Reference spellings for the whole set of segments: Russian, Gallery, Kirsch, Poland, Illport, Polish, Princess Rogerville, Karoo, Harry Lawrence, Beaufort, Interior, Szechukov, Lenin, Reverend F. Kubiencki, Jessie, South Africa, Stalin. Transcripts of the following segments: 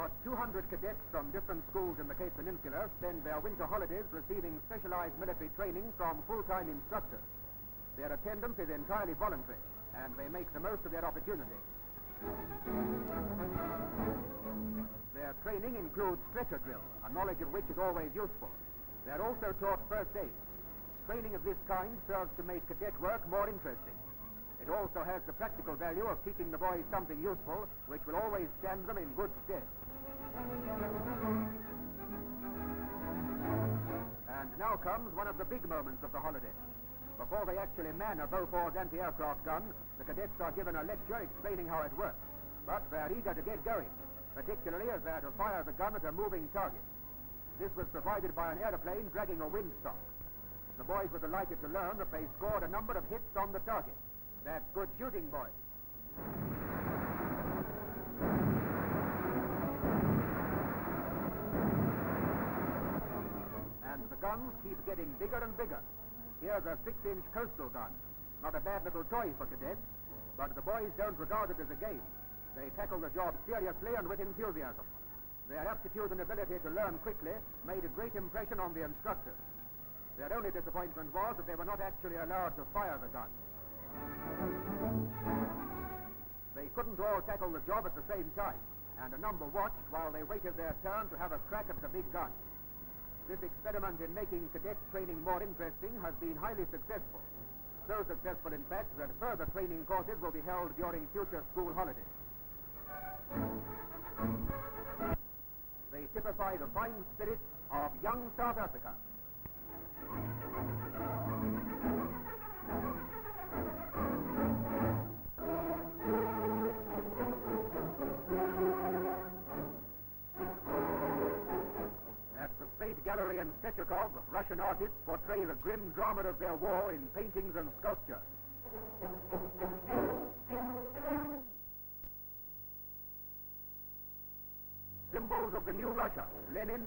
about 200 cadets from different schools in the Cape Peninsula spend their winter holidays receiving specialized military training from full-time instructors. Their attendance is entirely voluntary, and they make the most of their opportunity. Their training includes stretcher drill, a knowledge of which is always useful. They're also taught first aid. Training of this kind serves to make cadet work more interesting. It also has the practical value of teaching the boys something useful, which will always stand them in good stead. And now comes one of the big moments of the holiday. Before they actually man a Beaufort anti-aircraft gun, the cadets are given a lecture explaining how it works. But they're eager to get going, particularly as they're to fire the gun at a moving target. This was provided by an aeroplane dragging a windsock. The boys were delighted to learn that they scored a number of hits on the target. That's good shooting, boys. And the guns keep getting bigger and bigger. Here's a 6-inch coastal gun. Not a bad little toy for cadets, but the boys don't regard it as a game. They tackle the job seriously and with enthusiasm. Their aptitude and ability to learn quickly made a great impression on the instructors. Their only disappointment was that they were not actually allowed to fire the gun. They couldn't all tackle the job at the same time, and a number watched while they waited their turn to have a crack at the big gun. This experiment in making cadet training more interesting has been highly successful. So successful, in fact, that further training courses will be held during future school holidays. They typify the fine spirit of young South Africa. At the State Gallery in Szechukov, Russian artists portray the grim drama of their war in paintings and sculpture. Symbols of the new Russia, Lenin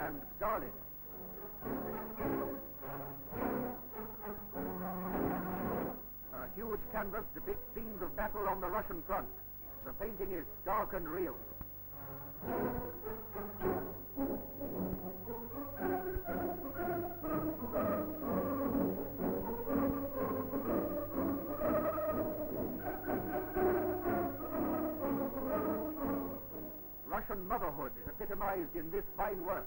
and Stalin. A huge canvas depicts scenes of battle on the Russian front. The painting is stark and real. Russian motherhood is epitomized in this fine work.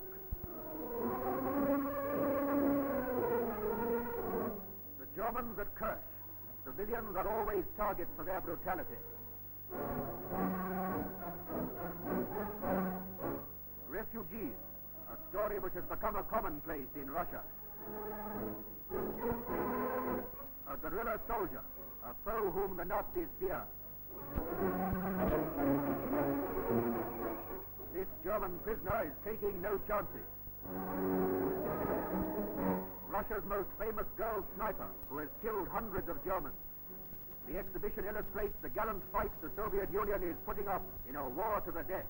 The Germans at Kirsch. Civilians are always targets for their brutality. Refugees, a story which has become a commonplace in Russia. A guerrilla soldier, a foe whom the Nazis fear. This German prisoner is taking no chances. Russia's most famous girl sniper, who has killed hundreds of Germans. The exhibition illustrates the gallant fight the Soviet Union is putting up in a war to the death.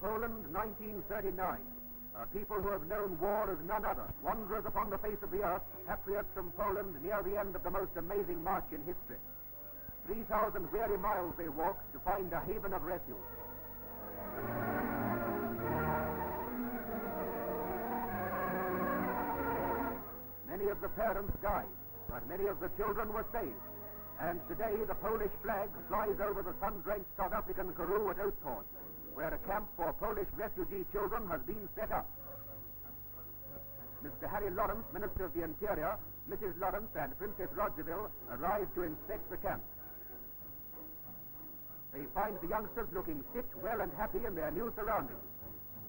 Poland, 1939. A people who have known war as none other, wanderers upon the face of the earth, patriots from Poland near the end of the most amazing march in history. 3,000 weary miles they walked to find a haven of refuge. Many of the parents died, but many of the children were saved. And today the Polish flag flies over the sun-drenched South African Karoo at Illport, where a camp for Polish refugee children has been set up. Mr. Harry Lawrence, Minister of the Interior, Mrs. Lawrence and Princess Rogerville arrive to inspect the camp. They find the youngsters looking fit, well and happy in their new surroundings.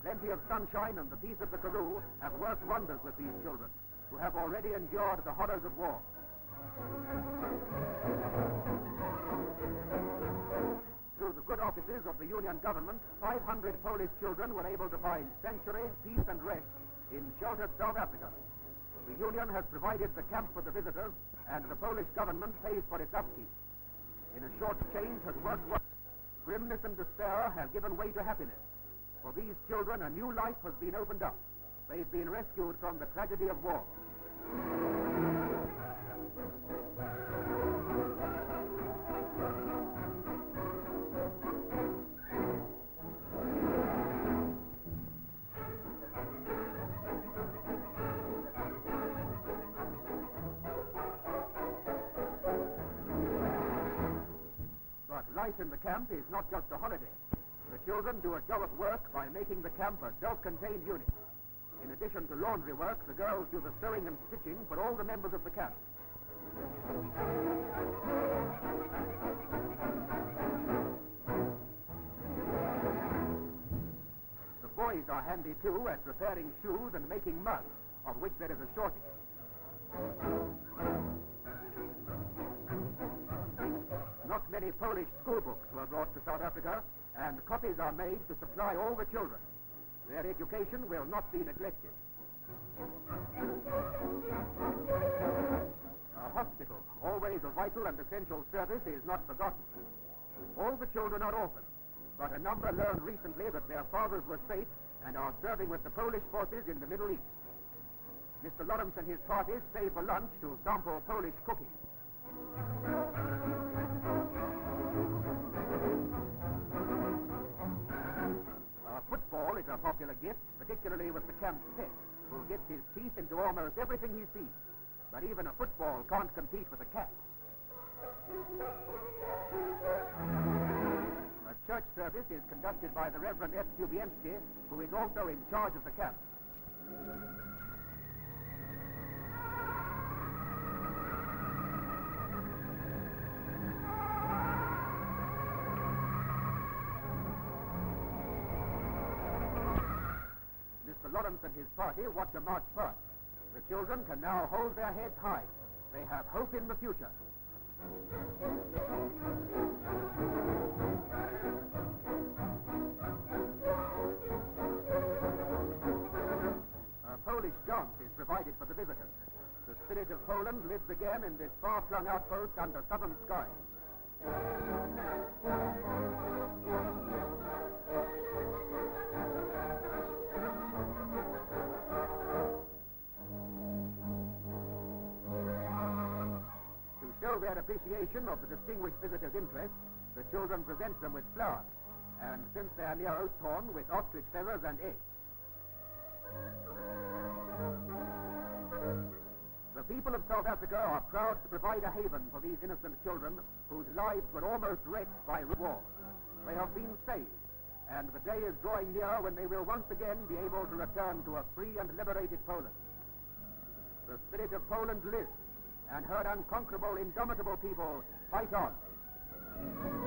Plenty of sunshine and the peace of the Karoo have worked wonders with these children, who have already endured the horrors of war. Through the good offices of the Union government, 500 Polish children were able to find sanctuary, peace and rest in sheltered South Africa. The Union has provided the camp for the visitors, and the Polish government pays for its upkeep. In a short change has worked well. Grimness and despair have given way to happiness. For these children, a new life has been opened up. They've been rescued from the tragedy of war. But life in the camp is not just a holiday. The children do a job of work by making the camp a self-contained unit. In addition to laundry work, the girls do the sewing and stitching for all the members of the camp. The boys are handy too at repairing shoes and making mud, of which there is a shortage. Not many Polish schoolbooks were brought to South Africa, and copies are made to supply all the children. Their education will not be neglected. A hospital, always a vital and essential service, is not forgotten. All the children are orphans, but a number learned recently that their fathers were safe and are serving with the Polish forces in the Middle East. Mr. Lawrence and his party stay for lunch to sample Polish cooking. A football is a popular gift, particularly with the camp pet, who gets his teeth into almost everything he sees. But even a football can't compete with a cat. A church service is conducted by the Reverend F. Kubiencki, who is also in charge of the camp. Mr. Lawrence and his party watch a march past. The children can now hold their heads high. They have hope in the future. A Polish dance is provided for the visitors. The spirit of Poland lives again in this far-flung outpost under southern skies. To show their appreciation of the distinguished visitors' interest, the children present them with flowers, and since they are near Oathorn, with ostrich feathers and eggs. The people of South Africa are proud to provide a haven for these innocent children whose lives were almost wrecked by war. They have been saved, and the day is drawing near when they will once again be able to return to a free and liberated Poland. The spirit of Poland lives, and her unconquerable, indomitable people fight on.